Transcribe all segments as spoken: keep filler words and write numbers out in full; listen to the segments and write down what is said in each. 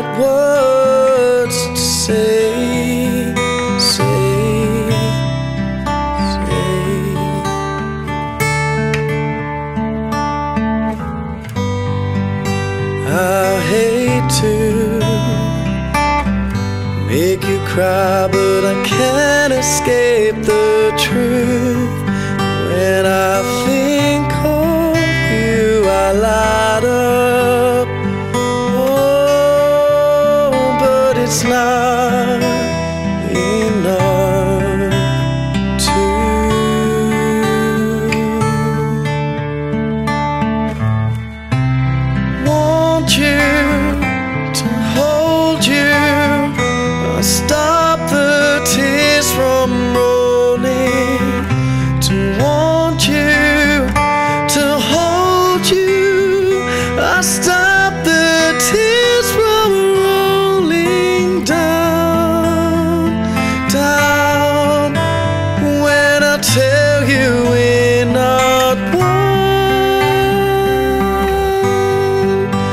got words to say, say, say. I hate to make you cry, but I can't escape the truth. When I think of you, I light up. Oh, but it's not enough to want you, to hold you. I stop the tears from rolling. I stop the tears from rolling down, down. When I tell you we're not one, when I tell you we're not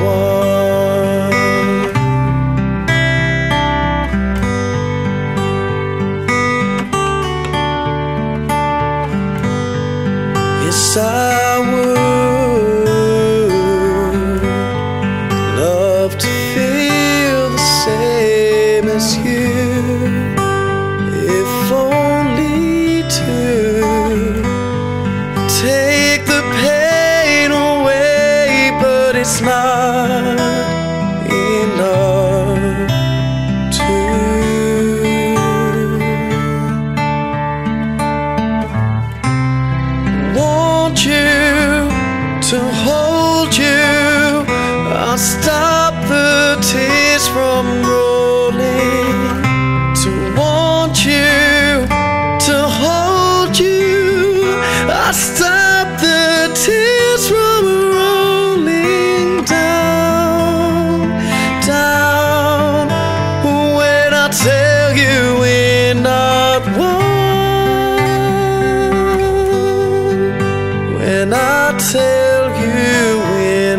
one. Yes, I would love to feel the same as you, if only to take the pain away, but it's not enough to want you, to hold you. I'll stop the tears from rolling. To want you, to hold you. I'll stop the tears from rolling down, down. When I tell you we're not one, when I tell you we're not one.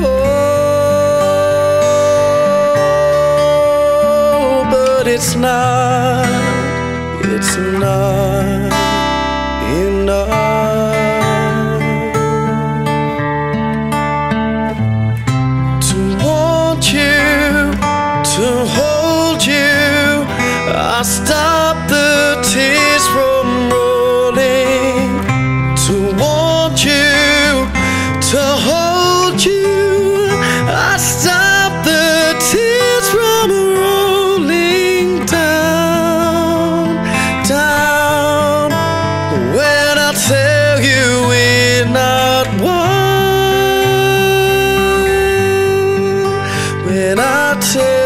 Oh, but it's not, it's not enough to hold you. I stop the tears from rolling. To want you, to hold you. I stop the tears from rolling down, down. When I tell you we're not one, when I tell